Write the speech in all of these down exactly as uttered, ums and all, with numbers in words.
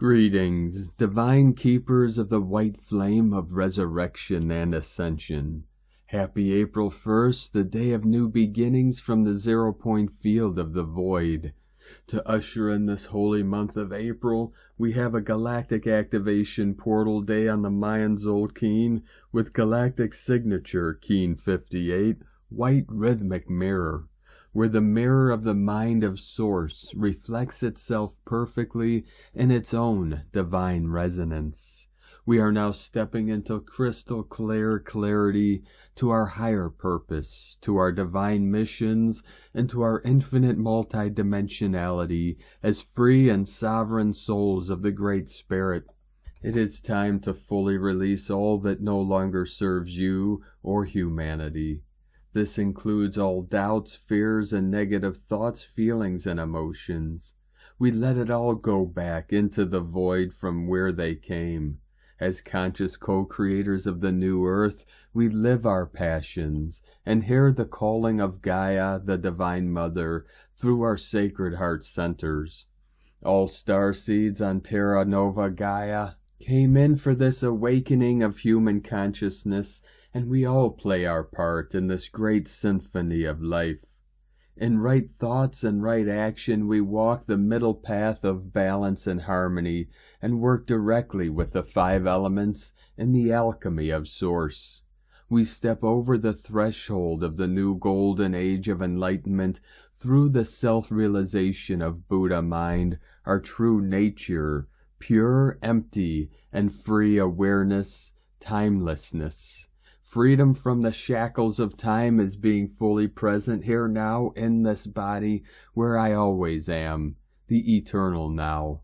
Greetings, divine keepers of the white flame of resurrection and ascension. Happy April first, the day of new beginnings from the zero-point field of the void. To usher in this holy month of April, we have a galactic activation portal day on the Mayan Tzolkin with galactic signature Keen fifty-eight, white rhythmic mirror, where the mirror of the mind of Source reflects itself perfectly in its own divine resonance. We are now stepping into crystal clear clarity to our higher purpose, to our divine missions, and to our infinite multidimensionality as free and sovereign souls of the Great Spirit. It is time to fully release all that no longer serves you or humanity. This includes all doubts, fears, and negative thoughts, feelings, and emotions. We let it all go back into the void from where they came. As conscious co-creators of the new earth, we live our passions and hear the calling of Gaia, the Divine Mother, through our sacred heart centers. All starseeds on Terra Nova Gaia came in for this awakening of human consciousness, and we all play our part in this great symphony of life. In right thoughts and right action, we walk the middle path of balance and harmony and work directly with the five elements in the alchemy of Source. We step over the threshold of the new golden age of enlightenment through the self-realization of Buddha mind, our true nature, pure, empty, and free awareness, timelessness. Freedom from the shackles of time is being fully present here now in this body where I always am, the eternal now.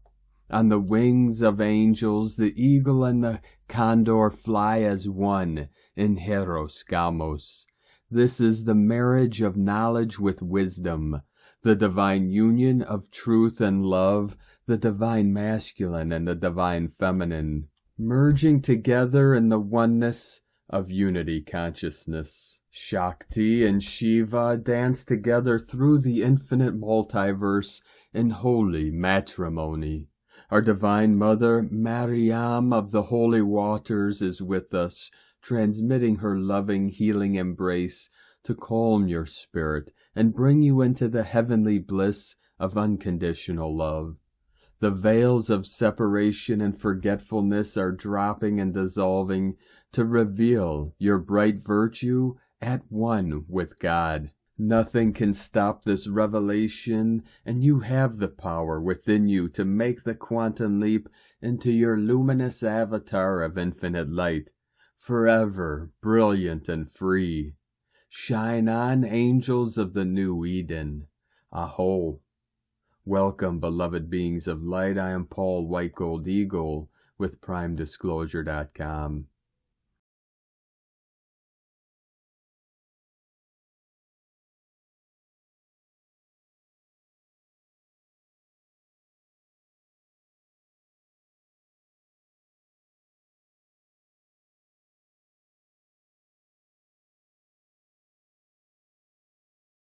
On the wings of angels, the eagle and the condor fly as one in Hieros Gamos. This is the marriage of knowledge with wisdom, the divine union of truth and love, the divine masculine and the divine feminine, merging together in the oneness of unity consciousness. Shakti and Shiva dance together through the infinite multiverse in holy matrimony. Our Divine Mother, Mariam of the Holy Waters, is with us, transmitting her loving, healing embrace to calm your spirit and bring you into the heavenly bliss of unconditional love. The veils of separation and forgetfulness are dropping and dissolving to reveal your bright virtue at one with God. Nothing can stop this revelation, and you have the power within you to make the quantum leap into your luminous avatar of infinite light, forever brilliant and free. Shine on, angels of the new Eden. Aho. Welcome, beloved beings of light. I am Paul White Gold Eagle with Prime Disclosure dot com.